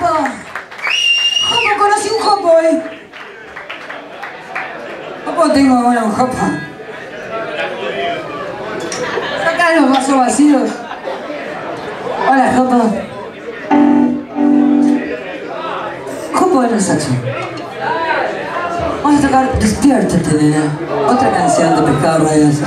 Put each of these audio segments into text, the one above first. Jopo. Jopo, conocí un Jopo hoy. Jopo tengo, bueno, un Jopo. Sacá los vasos vacíos. Hola, Jopo. Jopo de los saxos. Vamos a tocar Despiértate, Nena. Otra canción de Pescado Rabioso.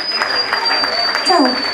Chao.